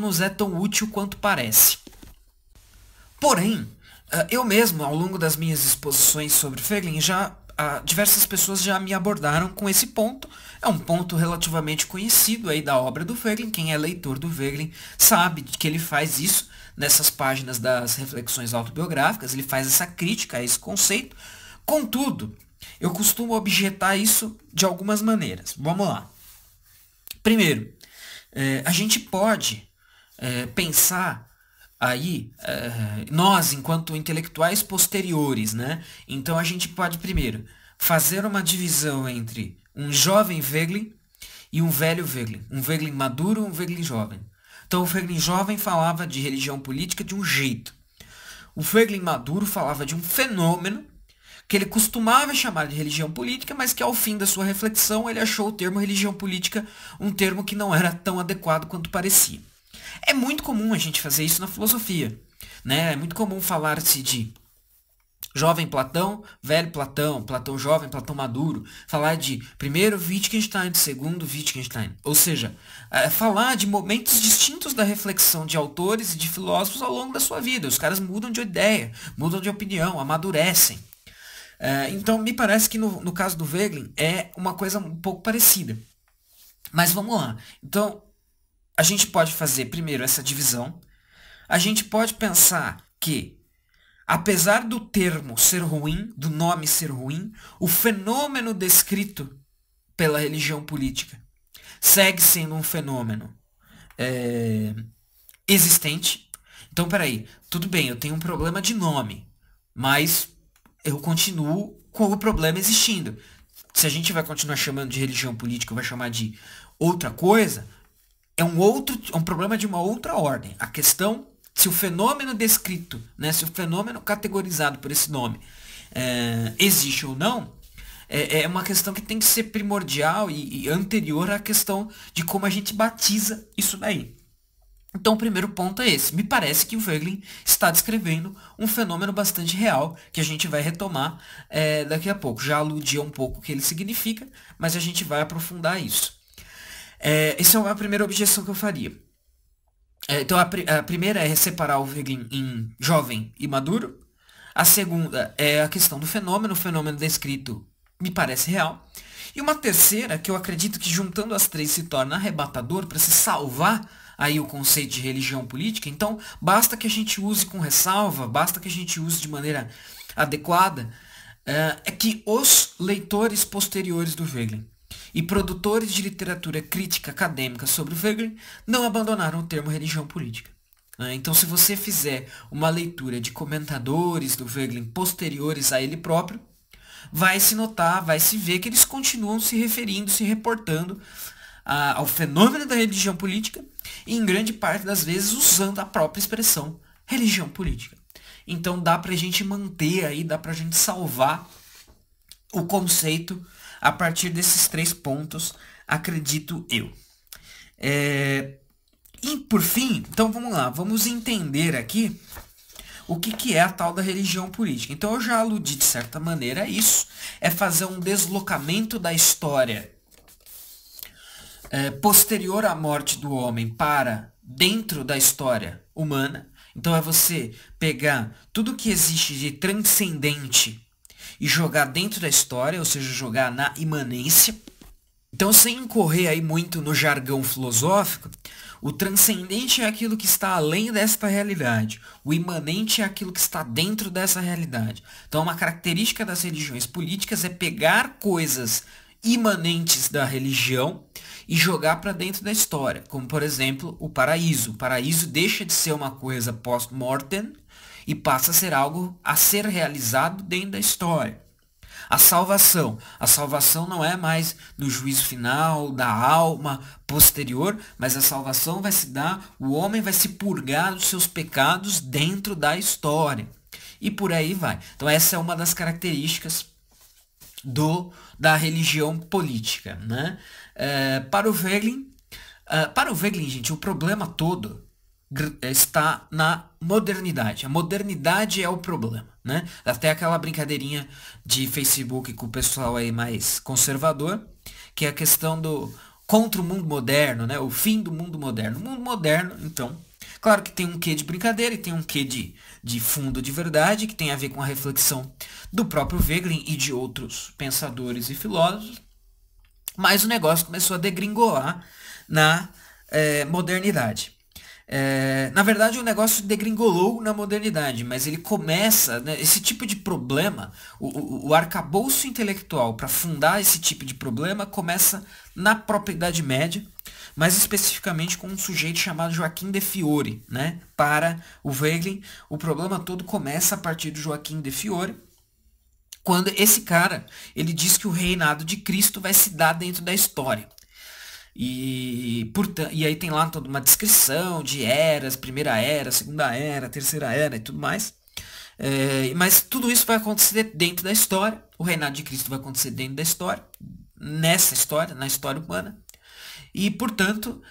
nos é tão útil quanto parece. Porém, eu mesmo, ao longo das minhas exposições sobre Voegelin, já diversas pessoas já me abordaram com esse ponto. É um ponto relativamente conhecido aí da obra do Voegelin. Quem é leitor do Voegelin sabe que ele faz isso nessas páginas das reflexões autobiográficas. Ele faz essa crítica a esse conceito. Contudo, eu costumo objetar isso de algumas maneiras. Vamos lá. Primeiro, a gente pode pensar aí, nós enquanto intelectuais posteriores, né? Então a gente pode primeiro fazer uma divisão entre um jovem Voegelin e um velho Voegelin, um Voegelin maduro e um Voegelin jovem. Então o Voegelin jovem falava de religião política de um jeito, o Voegelin maduro falava de um fenômeno que ele costumava chamar de religião política, mas que ao fim da sua reflexão ele achou o termo religião política um termo que não era tão adequado quanto parecia. É muito comum a gente fazer isso na filosofia, né? É muito comum falar-se de jovem Platão, velho Platão, Platão jovem, Platão maduro. Falar de primeiro Wittgenstein, segundo Wittgenstein. Ou seja, falar de momentos distintos da reflexão de autores e de filósofos ao longo da sua vida. Os caras mudam de ideia, mudam de opinião, amadurecem. Então me parece que no caso do Voegelin é uma coisa um pouco parecida. Mas vamos lá. Então, a gente pode fazer primeiro essa divisão. A gente pode pensar que, apesar do termo ser ruim, do nome ser ruim, o fenômeno descrito pela religião política segue sendo um fenômeno existente. Então, peraí, tudo bem, eu tenho um problema de nome, mas eu continuo com o problema existindo. Se a gente vai continuar chamando de religião política ou vai chamar de outra coisa, é um problema de uma outra ordem. A questão, se o fenômeno descrito, né, se o fenômeno categorizado por esse nome existe ou não, é uma questão que tem que ser primordial e anterior à questão de como a gente batiza isso daí. Então o primeiro ponto é esse. Me parece que o Voegelin está descrevendo um fenômeno bastante real, que a gente vai retomar daqui a pouco. Já aludi um pouco o que ele significa, mas a gente vai aprofundar isso. Essa é a primeira objeção que eu faria. Então a primeira é separar o Voegelin em jovem e maduro. A segunda é a questão do fenômeno. O fenômeno descrito me parece real. E uma terceira, que eu acredito que juntando as três se torna arrebatador para se salvar aí o conceito de religião política. Então basta que a gente use com ressalva, basta que a gente use de maneira adequada, é que os leitores posteriores do Voegelin e produtores de literatura crítica acadêmica sobre o Voegelin não abandonaram o termo religião política. Então se você fizer uma leitura de comentadores do Voegelin posteriores a ele próprio, vai se notar, vai se ver que eles continuam se referindo, se reportando ao fenômeno da religião política e em grande parte das vezes usando a própria expressão religião política. Então dá pra gente manter aí, dá pra gente salvar o conceito a partir desses três pontos, acredito eu. E por fim, então vamos lá, vamos entender aqui o que é a tal da religião política. Então eu já aludi de certa maneira a isso, é fazer um deslocamento da história posterior à morte do homem para dentro da história humana. Então é você pegar tudo que existe de transcendente e jogar dentro da história, ou seja, jogar na imanência. Então, sem incorrer aí muito no jargão filosófico, o transcendente é aquilo que está além desta realidade. O imanente é aquilo que está dentro dessa realidade. Então, uma característica das religiões políticas é pegar coisas imanentes da religião e jogar para dentro da história, como por exemplo o paraíso. O paraíso deixa de ser uma coisa post-mortem e passa a ser algo a ser realizado dentro da história. A salvação não é mais no juízo final, da alma posterior, mas a salvação vai se dar, o homem vai se purgar dos seus pecados dentro da história e por aí vai. Então essa é uma das características da religião política, né? Para o Voegelin, gente, o problema todo está na modernidade. A modernidade é o problema, né? Até aquela brincadeirinha de Facebook com o pessoal aí mais conservador, que é a questão do contra o mundo moderno, né? O fim do mundo moderno. O mundo moderno, então, Claro que tem um quê de brincadeira e tem um quê de fundo de verdade, que tem a ver com a reflexão do próprio Voegelin e de outros pensadores e filósofos, mas o negócio começou a degringolar na modernidade. Na verdade, o negócio degringolou na modernidade, mas ele começa, né, esse tipo de problema, o arcabouço intelectual para fundar esse tipo de problema começa na própria Idade Média, mais especificamente com um sujeito chamado Joaquim de Fiore, né? Para o Voegelin, o problema todo começa a partir do Joaquim de Fiore, quando esse cara, ele diz que o reinado de Cristo vai se dar dentro da história. E aí tem lá toda uma descrição de eras, primeira era, segunda era, terceira era e tudo mais. Mas tudo isso vai acontecer dentro da história. O reinado de Cristo vai acontecer dentro da história, nessa história, na história humana. E, portanto,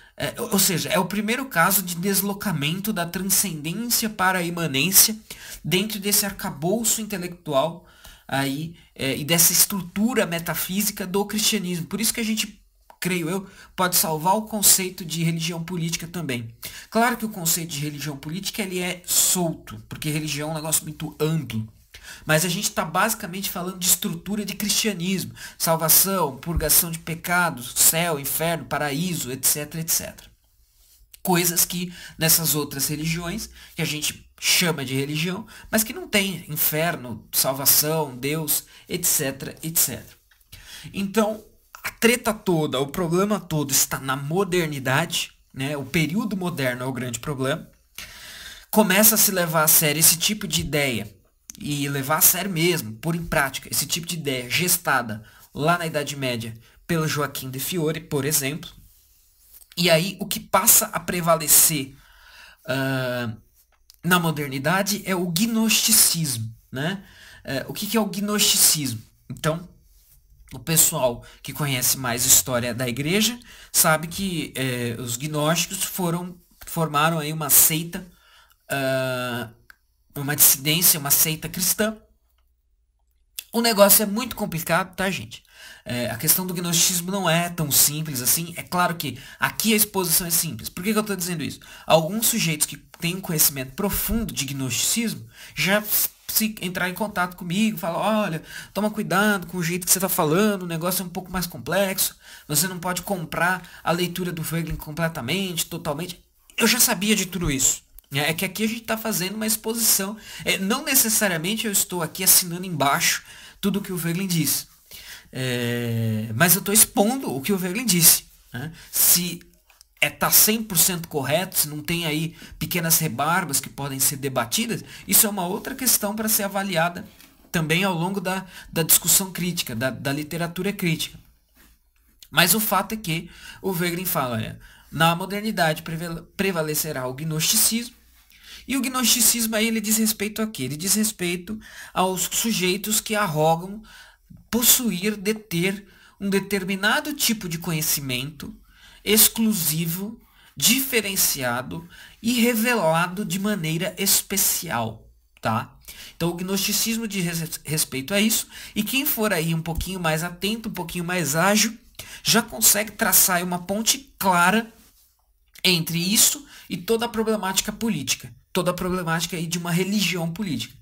ou seja, é o primeiro caso de deslocamento da transcendência para a imanência dentro desse arcabouço intelectual aí, e dessa estrutura metafísica do cristianismo. Por isso que a gente, creio eu, pode salvar o conceito de religião política também. Claro que o conceito de religião política ele é solto, porque religião é um negócio muito amplo. Mas a gente está basicamente falando de estrutura de cristianismo, salvação, purgação de pecados, céu, inferno, paraíso, etc, etc. Coisas que nessas outras religiões, que a gente chama de religião, mas que não tem inferno, salvação, Deus, etc, etc. Então, a treta toda, o problema todo está na modernidade, né? O período moderno é o grande problema. Começa a se levar a sério esse tipo de ideia, e levar a sério mesmo, pôr em prática esse tipo de ideia gestada lá na Idade Média pelo Joaquim de Fiore, por exemplo. E aí o que passa a prevalecer na modernidade é o gnosticismo, né? O que é o gnosticismo? Então, o pessoal que conhece mais a história da igreja sabe que os gnósticos formaram aí uma seita, uma dissidência, uma seita cristã. O negócio é muito complicado, tá, gente? A questão do gnosticismo não é tão simples assim. É claro que aqui a exposição é simples. Por que eu estou dizendo isso? Alguns sujeitos que têm um conhecimento profundo de gnosticismo já se entrar em contato comigo, falar, olha, toma cuidado com o jeito que você está falando, o negócio é um pouco mais complexo, você não pode comprar a leitura do Voegelin completamente, totalmente. Eu já sabia de tudo isso. É que aqui a gente está fazendo uma exposição. Não necessariamente eu estou aqui assinando embaixo tudo o que o Voegelin disse. Mas eu estou expondo o que o Voegelin disse. Né? Se está 100% correto, se não tem aí pequenas rebarbas que podem ser debatidas, isso é uma outra questão para ser avaliada também ao longo da discussão crítica, da literatura crítica. Mas o fato é que o Voegelin fala, olha, na modernidade prevalecerá o gnosticismo, e o gnosticismo aí ele diz respeito a quê? Ele diz respeito aos sujeitos que arrogam possuir, deter um determinado tipo de conhecimento exclusivo, diferenciado e revelado de maneira especial, tá? Então o gnosticismo diz respeito a isso, e quem for aí um pouquinho mais atento, um pouquinho mais ágil, já consegue traçar aí uma ponte clara entre isso e toda a problemática política, toda a problemática aí de uma religião política.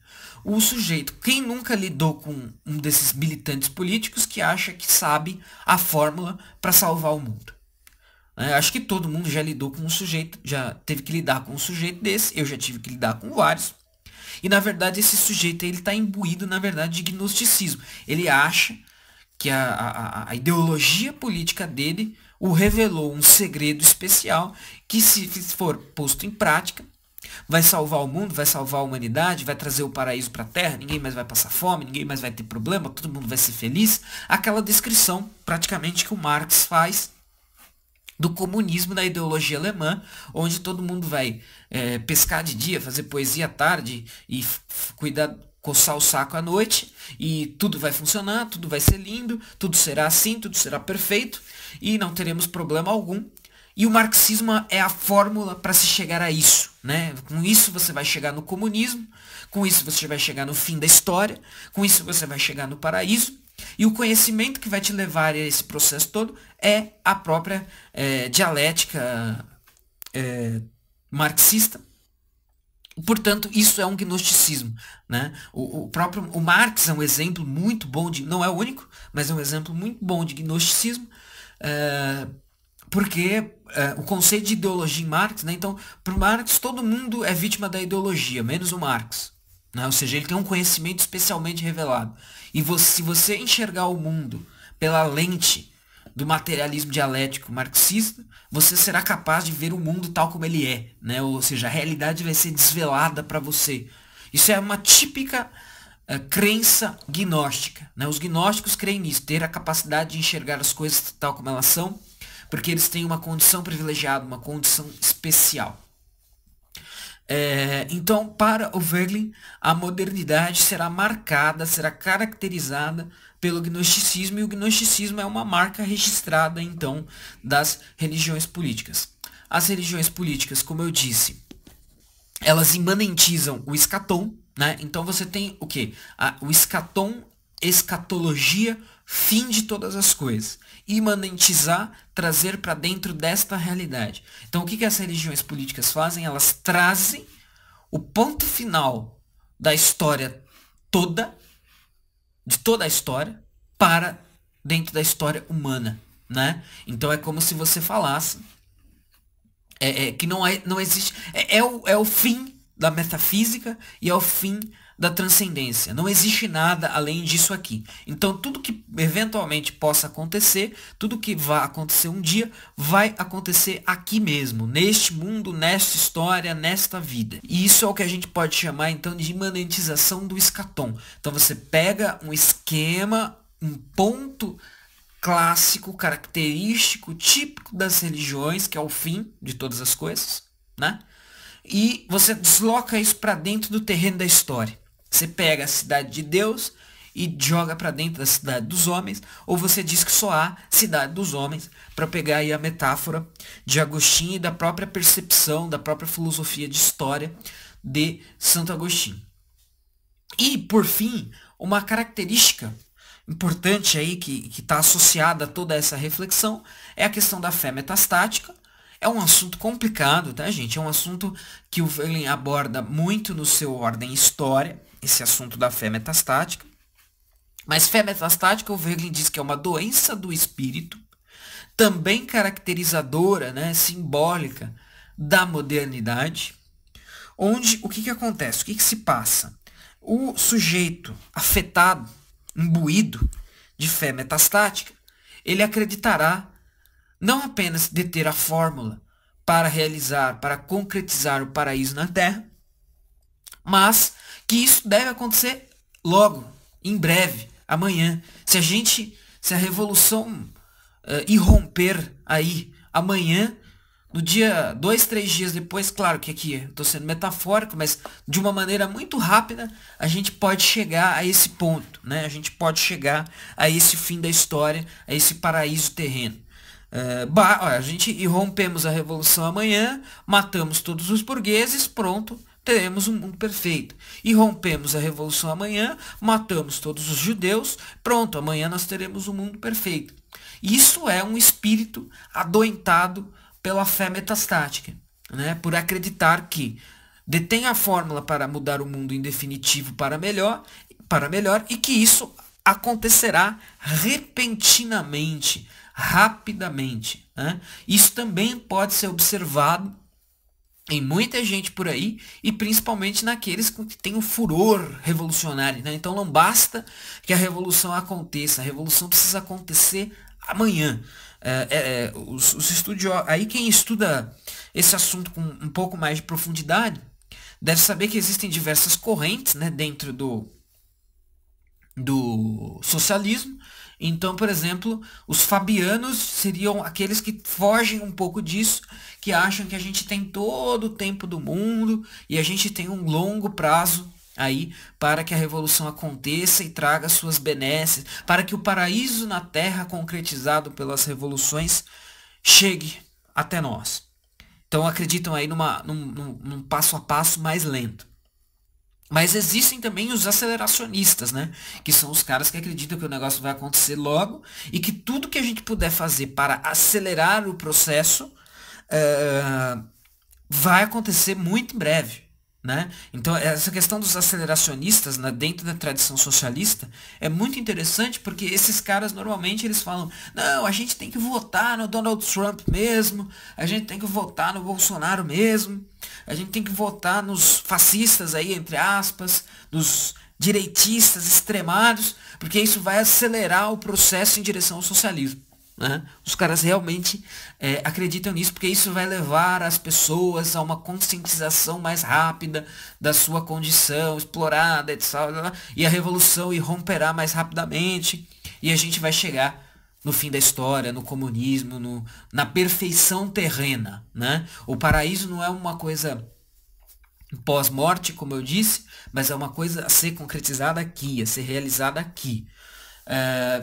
O sujeito, quem nunca lidou com um desses militantes políticos que acha que sabe a fórmula para salvar o mundo? Acho que todo mundo já lidou com um sujeito, já teve que lidar com um sujeito desse, eu já tive que lidar com vários. E na verdade esse sujeito ele está imbuído na verdade de gnosticismo. Ele acha que a ideologia política dele o revelou um segredo especial que, se for posto em prática, vai salvar o mundo, vai salvar a humanidade, vai trazer o paraíso para a terra, ninguém mais vai passar fome, ninguém mais vai ter problema, todo mundo vai ser feliz. Aquela descrição praticamente que o Marx faz do comunismo da ideologia alemã, onde todo mundo vai pescar de dia, fazer poesia à tarde e cuidar, coçar o saco à noite, e tudo vai funcionar, tudo vai ser lindo, tudo será assim, tudo será perfeito e não teremos problema algum. E o marxismo é a fórmula para se chegar a isso, né? Com isso você vai chegar no comunismo, com isso você vai chegar no fim da história, com isso você vai chegar no paraíso. E o conhecimento que vai te levar a esse processo todo é a própria dialética marxista. Portanto, isso é um gnosticismo, né? O próprio Marx é um exemplo muito bom de, não é o único, mas é um exemplo muito bom de gnosticismo, porque o conceito de ideologia em Marx, né? Então, para o Marx, todo mundo é vítima da ideologia, menos o Marx, né? Ou seja, ele tem um conhecimento especialmente revelado. E se você enxergar o mundo pela lente do materialismo dialético marxista, você será capaz de ver o mundo tal como ele é, né? Ou seja, a realidade vai ser desvelada para você. Isso é uma típica crença gnóstica, né? Os gnósticos creem nisso, ter a capacidade de enxergar as coisas tal como elas são, porque eles têm uma condição privilegiada, uma condição especial. Então, para o Voegelin, a modernidade será marcada, será caracterizada pelo gnosticismo, e o gnosticismo é uma marca registrada, então, das religiões políticas. As religiões políticas, como eu disse, elas imanentizam o escatom, né? Então você tem o quê? O escatom, escatologia, fim de todas as coisas. Imanentizar, trazer para dentro desta realidade. Então, o que as religiões políticas fazem? Elas trazem o ponto final da história toda, de toda a história, para dentro da história humana, né? Então, é como se você falasse que não existe... É o fim da metafísica e é o fim da transcendência. Não existe nada além disso aqui. Então, tudo que eventualmente possa acontecer, tudo que vai acontecer um dia, vai acontecer aqui mesmo, neste mundo, nesta história, nesta vida. E isso é o que a gente pode chamar, então, de imanentização do escatom. Então, você pega um esquema, um ponto clássico, característico, típico das religiões, que é o fim de todas as coisas, né? E você desloca isso para dentro do terreno da história. Você pega a cidade de Deus e joga para dentro da cidade dos homens, ou você diz que só há cidade dos homens, para pegar aí a metáfora de Agostinho e da própria percepção, da própria filosofia de história de Santo Agostinho. E, por fim, uma característica importante aí que está associada a toda essa reflexão é a questão da fé metastática. É um assunto complicado, tá, gente? É um assunto que o Voegelin aborda muito no seu Ordem e História, esse assunto da fé metastática. Mas fé metastática, o Voegelin diz que é uma doença do espírito, também caracterizadora, né, simbólica da modernidade, onde o que acontece, o que se passa? O sujeito afetado, imbuído de fé metastática, ele acreditará não apenas deter a fórmula para realizar, para concretizar o paraíso na Terra, mas que isso deve acontecer logo, em breve, amanhã. Se a revolução irromper aí amanhã, no dia 2, 3 dias depois, claro que aqui estou sendo metafórico, mas de uma maneira muito rápida, a gente pode chegar a esse ponto, né? A gente pode chegar a esse fim da história, a esse paraíso terreno. A gente irrompemos a revolução amanhã, matamos todos os burgueses, pronto, teremos um mundo perfeito. Irrompemos a revolução amanhã, matamos todos os judeus, pronto, amanhã nós teremos um mundo perfeito. Isso é um espírito adoentado pela fé metastática, né? Por acreditar que detém a fórmula para mudar o mundo em definitivo para melhor e que isso acontecerá repentinamente, rapidamente, né? Isso também pode ser observado em muita gente por aí, e principalmente naqueles que têm um furor revolucionário, né? Então não basta que a revolução aconteça, a revolução precisa acontecer amanhã. Aí quem estuda esse assunto com um pouco mais de profundidade deve saber que existem diversas correntes, né, dentro do socialismo. Então, por exemplo, os fabianos seriam aqueles que fogem um pouco disso, que acham que a gente tem todo o tempo do mundo e a gente tem um longo prazo aí para que a revolução aconteça e traga suas benesses, para que o paraíso na Terra concretizado pelas revoluções chegue até nós. Então acreditam aí num passo a passo mais lento. Mas existem também os aceleracionistas, né? Que são os caras que acreditam que o negócio vai acontecer logo e que tudo que a gente puder fazer para acelerar o processo vai acontecer muito em breve, né? Então essa questão dos aceleracionistas, né, dentro da tradição socialista é muito interessante, porque esses caras normalmente eles falam: não, a gente tem que votar no Donald Trump mesmo, a gente tem que votar no Bolsonaro mesmo, a gente tem que votar nos fascistas aí, entre aspas, nos direitistas extremados, porque isso vai acelerar o processo em direção ao socialismo. Né? Os caras realmente acreditam nisso, porque isso vai levar as pessoas a uma conscientização mais rápida da sua condição explorada, etc. E a revolução irromperá mais rapidamente, e a gente vai chegar no fim da história, no comunismo, na perfeição terrena. Né? O paraíso não é uma coisa pós-morte, como eu disse, mas é uma coisa a ser concretizada aqui, a ser realizada aqui.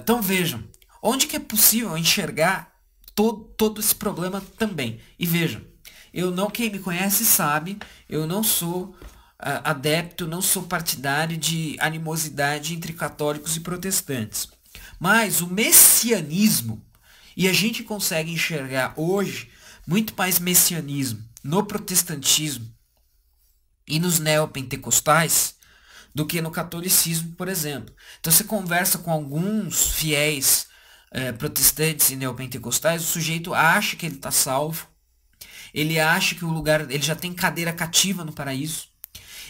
Então vejam, onde que é possível enxergar todo esse problema também? E vejam, quem me conhece sabe, eu não sou adepto, não sou partidário de animosidade entre católicos e protestantes. Mas o messianismo, e a gente consegue enxergar hoje muito mais messianismo no protestantismo e nos neopentecostais, do que no catolicismo, por exemplo. Então você conversa com alguns fiéis protestantes e neopentecostais, o sujeito acha que ele está salvo, ele acha que ele já tem cadeira cativa no paraíso,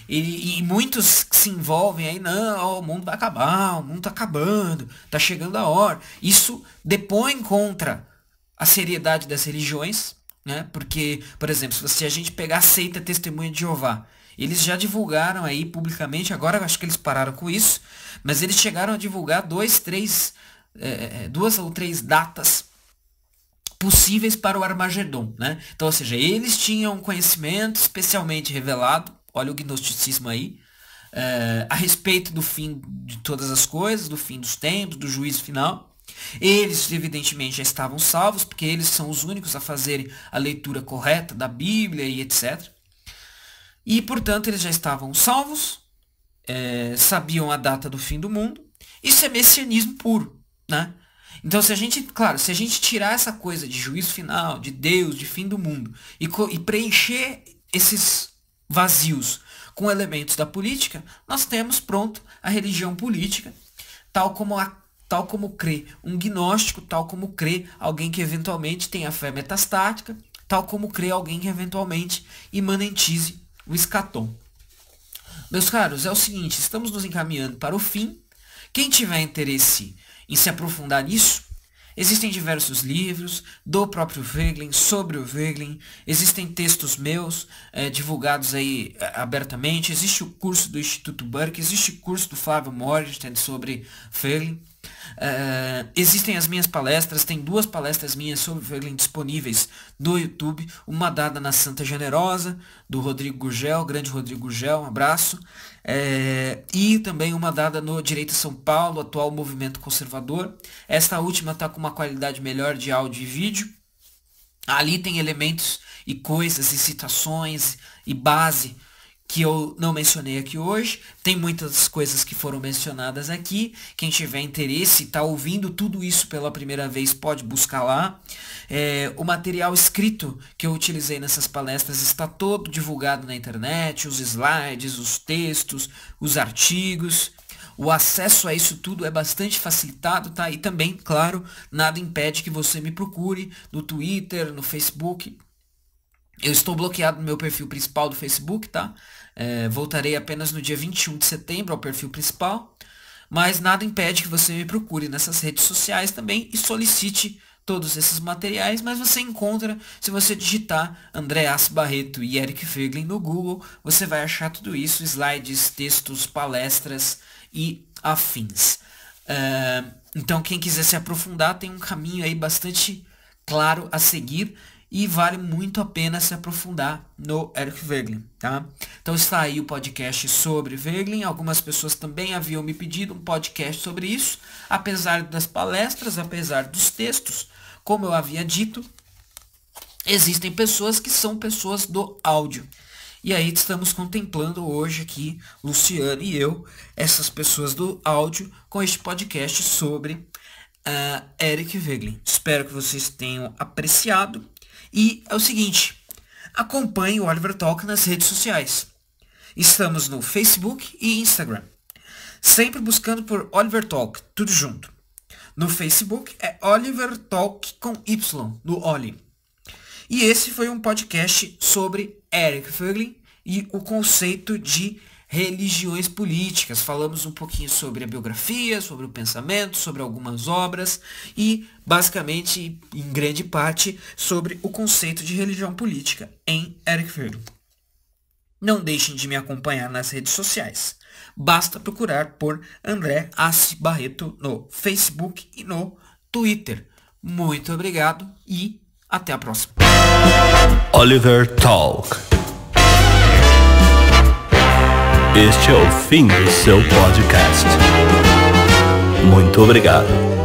e muitos se envolvem aí: não, o mundo vai acabar, o mundo está acabando, está chegando a hora. Isso depõe contra a seriedade das religiões, né? Porque, por exemplo, se a gente pegar a seita Testemunha de Jeová, eles já divulgaram aí publicamente, agora eu acho que eles pararam com isso, mas eles chegaram a divulgar duas ou três datas possíveis para o Armagedon, né? Então, ou seja, eles tinham um conhecimento especialmente revelado, olha o gnosticismo aí, a respeito do fim de todas as coisas, do fim dos tempos, do juízo final. Eles evidentemente já estavam salvos, porque eles são os únicos a fazerem a leitura correta da Bíblia e etc. E, portanto, eles já estavam salvos, sabiam a data do fim do mundo. Isso é messianismo puro, né? Então, se a gente tirar essa coisa de juízo final, de Deus, de fim do mundo, e preencher esses vazios com elementos da política, nós temos pronto a religião política, tal como crê um gnóstico, tal como crê alguém que eventualmente tenha fé metastática, tal como crê alguém que eventualmente imanentize o escatom. Meus caros, é o seguinte, estamos nos encaminhando para o fim. Quem tiver interesse em se aprofundar nisso, existem diversos livros do próprio Voegelin, sobre o Voegelin, existem textos meus divulgados aí abertamente, existe o curso do Instituto Burke, existe o curso do Flávio Morgenstern sobre Voegelin, existem as minhas palestras, tem 2 palestras minhas sobre Voegelin disponíveis no YouTube, uma dada na Santa Generosa, do Rodrigo Gurgel, grande Rodrigo Gurgel, um abraço, e também uma dada no Direita São Paulo, atual Movimento Conservador. Esta última está com uma qualidade melhor de áudio e vídeo. Ali tem elementos e coisas e citações e base que eu não mencionei aqui hoje. Tem muitas coisas que foram mencionadas aqui. Quem tiver interesse e está ouvindo tudo isso pela primeira vez, pode buscar lá. O material escrito que eu utilizei nessas palestras está todo divulgado na internet. Os slides, os textos, os artigos. O acesso a isso tudo é bastante facilitado, tá? E também, claro, nada impede que você me procure no Twitter, no Facebook. Eu estou bloqueado no meu perfil principal do Facebook, tá? Voltarei apenas no dia 21 de setembro ao perfil principal. Mas nada impede que você me procure nessas redes sociais também e solicite todos esses materiais. Mas você encontra, se você digitar André Assi Barreto e Eric Voegelin no Google, você vai achar tudo isso, slides, textos, palestras e afins. Então quem quiser se aprofundar tem um caminho aí bastante claro a seguir. E vale muito a pena se aprofundar no Eric Voegelin, tá? Então está aí o podcast sobre Voegelin. Algumas pessoas também haviam me pedido um podcast sobre isso. Apesar das palestras, apesar dos textos, como eu havia dito, existem pessoas que são pessoas do áudio. E aí estamos contemplando hoje aqui, Luciano e eu, essas pessoas do áudio, com este podcast sobre Eric Voegelin. Espero que vocês tenham apreciado. E é o seguinte, acompanhe o Oliver Talk nas redes sociais. Estamos no Facebook e Instagram, sempre buscando por Oliver Talk, tudo junto. No Facebook é Oliver Talk com Y, no Oli. E esse foi um podcast sobre Eric Voegelin e o conceito de religiões políticas. Falamos um pouquinho sobre a biografia, sobre o pensamento, sobre algumas obras e, basicamente, em grande parte, sobre o conceito de religião política em Eric Voegelin. Não deixem de me acompanhar nas redes sociais. Basta procurar por André Assi Barreto no Facebook e no Twitter. Muito obrigado e até a próxima. Oliver Talk. Este é o fim do seu podcast. Muito obrigado.